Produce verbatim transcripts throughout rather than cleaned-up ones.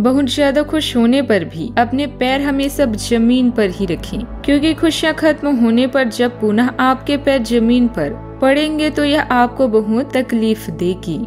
बहुत ज्यादा खुश होने पर भी अपने पैर हमेशा जमीन पर ही रखें, क्योंकि खुशियाँ खत्म होने पर जब पुनः आपके पैर जमीन पर पड़ेंगे तो यह आपको बहुत तकलीफ देगी।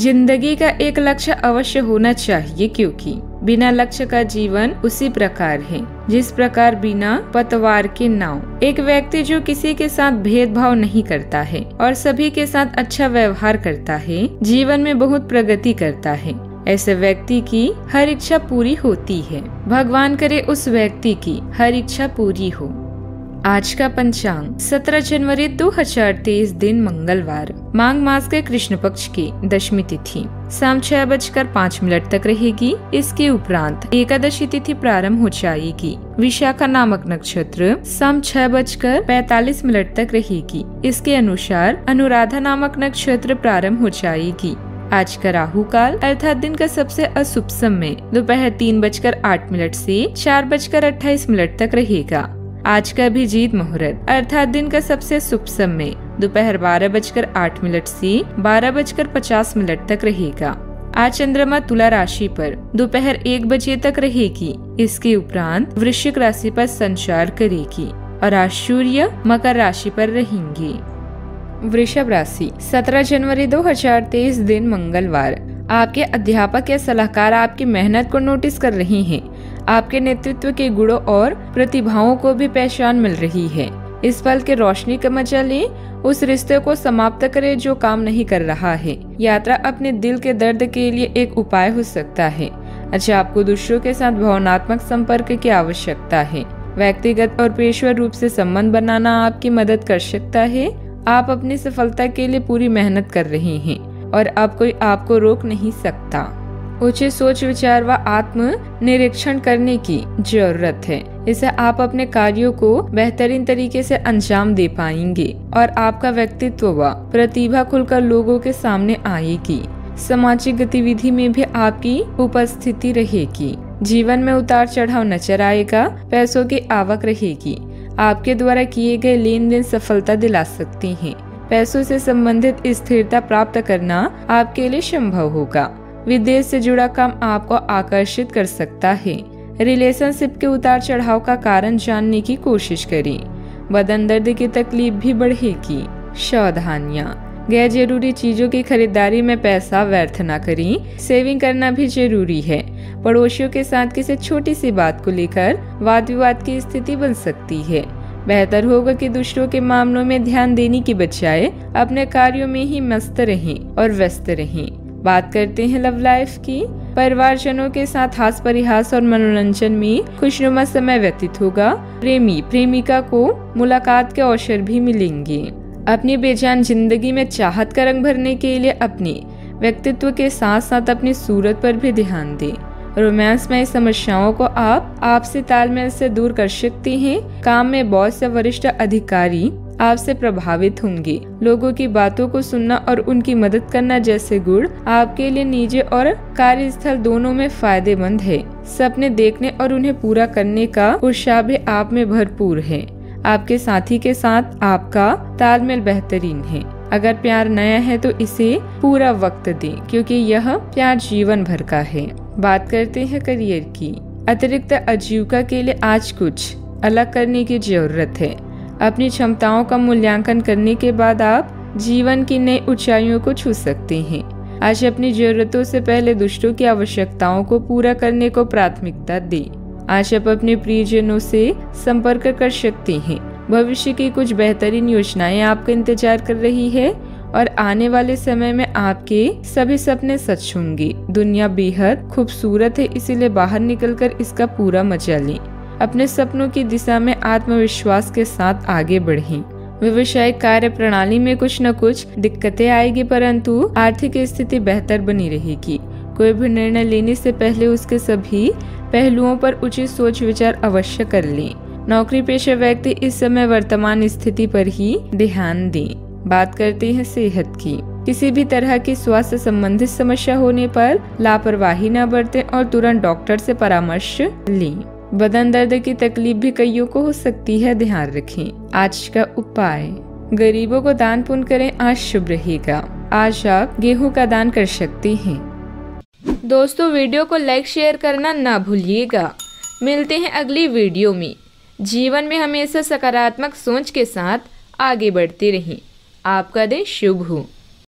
जिंदगी का एक लक्ष्य अवश्य होना चाहिए, क्योंकि बिना लक्ष्य का जीवन उसी प्रकार है जिस प्रकार बिना पतवार के नाव। एक व्यक्ति जो किसी के साथ भेदभाव नहीं करता है और सभी के साथ अच्छा व्यवहार करता है, जीवन में बहुत प्रगति करता है। ऐसे व्यक्ति की हर इच्छा पूरी होती है। भगवान करे उस व्यक्ति की हर इच्छा पूरी हो। आज का पंचांग सत्रह जनवरी दो हजार तेईस, दिन मंगलवार, माघ मास के कृष्ण पक्ष की दशमी तिथि शाम छह बजकर पाँच मिनट तक रहेगी। इसके उपरांत एकादशी तिथि प्रारंभ हो जाएगी। विशाखा नामक नक्षत्र शाम छह बजकर पैतालीस मिनट तक रहेगी। इसके अनुसार अनुराधा नामक नक्षत्र प्रारंभ हो जाएगी। आज का राहु काल अर्थात दिन का सबसे अशुभ समय दोपहर तीन बजकर आठ मिनट से चार बजकर अट्ठाईस मिनट तक रहेगा। आज का अभिजीत मुहूर्त अर्थात दिन का सबसे शुभ समय दोपहर बारह बजकर आठ मिनट से बारह बजकर पचास मिनट तक रहेगा। आज चंद्रमा तुला राशि पर दोपहर एक बजे तक रहेगी। इसके उपरांत वृश्चिक राशि पर संचार करेगी और आज सूर्य मकर राशि पर रहेंगे। वृषभ राशि सत्रह जनवरी दो हजार तेईस, दिन मंगलवार। आपके अध्यापक या सलाहकार आपकी मेहनत को नोटिस कर रहे हैं। आपके नेतृत्व के गुणों और प्रतिभाओं को भी पहचान मिल रही है। इस पल के रोशनी का मजा लें, उस रिश्ते को समाप्त करें जो काम नहीं कर रहा है। यात्रा अपने दिल के दर्द के लिए एक उपाय हो सकता है। अच्छा, आपको दूसरों के साथ भावनात्मक संपर्क की आवश्यकता है। व्यक्तिगत और पेशेवर रूप से संबंध बनाना आपकी मदद कर सकता है। आप अपनी सफलता के लिए पूरी मेहनत कर रहे हैं और अब कोई आपको रोक नहीं सकता। उचित सोच विचार व आत्म निरीक्षण करने की जरूरत है। इससे आप अपने कार्यों को बेहतरीन तरीके से अंजाम दे पाएंगे और आपका व्यक्तित्व व प्रतिभा खुलकर लोगों के सामने आएगी। सामाजिक गतिविधि में भी आपकी उपस्थिति रहेगी। जीवन में उतार चढ़ाव नजर आएगा। पैसों की आवक रहेगी। आपके द्वारा किए गए लेन देन सफलता दिला सकती हैं। पैसों से संबंधित स्थिरता प्राप्त करना आपके लिए संभव होगा। विदेश से जुड़ा काम आपको आकर्षित कर सकता है। रिलेशनशिप के उतार चढ़ाव का कारण जानने की कोशिश करें। बदन दर्द की तकलीफ भी बढ़ेगी। सावधानियाँ, गैर जरूरी चीजों की खरीदारी में पैसा व्यर्थ न करें। सेविंग करना भी जरूरी है। पड़ोसियों के साथ किसी छोटी सी बात को लेकर वाद विवाद की स्थिति बन सकती है। बेहतर होगा कि दूसरों के मामलों में ध्यान देने की बजाय अपने कार्यों में ही मस्त रहें और व्यस्त रहें। बात करते हैं लव लाइफ की। परिवारजनों के साथ हास परिहास और मनोरंजन में खुशनुमा समय व्यतीत होगा। प्रेमी प्रेमिका को मुलाकात के अवसर भी मिलेंगे। अपनी बेजान जिंदगी में चाहत का रंग भरने के लिए अपने व्यक्तित्व के साथ साथ अपनी सूरत पर भी ध्यान दें। रोमांस में समस्याओं को आप आपसी तालमेल से दूर कर सकते हैं। काम में बॉस या वरिष्ठ अधिकारी आपसे प्रभावित होंगे। लोगों की बातों को सुनना और उनकी मदद करना जैसे गुण आपके लिए निजी और कार्यस्थल दोनों में फायदेमंद है। सपने देखने और उन्हें पूरा करने का उत्साह भी आप में भरपूर है। आपके साथी के साथ आपका तालमेल बेहतरीन है। अगर प्यार नया है तो इसे पूरा वक्त दें, क्योंकि यह प्यार जीवन भर का है। बात करते हैं करियर की। अतिरिक्त आजीविका के लिए आज कुछ अलग करने की जरूरत है। अपनी क्षमताओं का मूल्यांकन करने के बाद आप जीवन की नई ऊंचाइयों को छू सकते हैं। आज अपनी जरूरतों से पहले दूसरों की आवश्यकताओं को पूरा करने को प्राथमिकता दें। आज आप अपने प्रियजनों से संपर्क कर सकते हैं। भविष्य की कुछ बेहतरीन योजनाएं आपका इंतजार कर रही है और आने वाले समय में आपके सभी सपने सच होंगे। दुनिया बेहद खूबसूरत है, इसीलिए बाहर निकलकर इसका पूरा मजा लें। अपने सपनों की दिशा में आत्मविश्वास के साथ आगे बढ़ें। व्यवसायिक कार्य प्रणाली में कुछ न कुछ दिक्कतें आएगी, परंतु आर्थिक स्थिति बेहतर बनी रहेगी। कोई भी निर्णय लेने से पहले उसके सभी पहलुओं पर उचित सोच विचार अवश्य कर लें। नौकरी पेशा व्यक्ति इस समय वर्तमान स्थिति पर ही ध्यान दें। बात करते हैं सेहत की। किसी भी तरह की स्वास्थ्य संबंधित समस्या होने पर लापरवाही न बरतें और तुरंत डॉक्टर से परामर्श लें। बदन दर्द की तकलीफ भी कईयों को हो सकती है, ध्यान रखें। आज का उपाय, गरीबों को दान पुण्य करें, आज शुभ रहेगा। आज आप गेहूं का दान कर सकते हैं। दोस्तों, वीडियो को लाइक शेयर करना ना भूलिएगा। मिलते हैं अगली वीडियो में। जीवन में हमेशा सकारात्मक सोच के साथ आगे बढ़ते रहें। आपका दिन शुभ हो।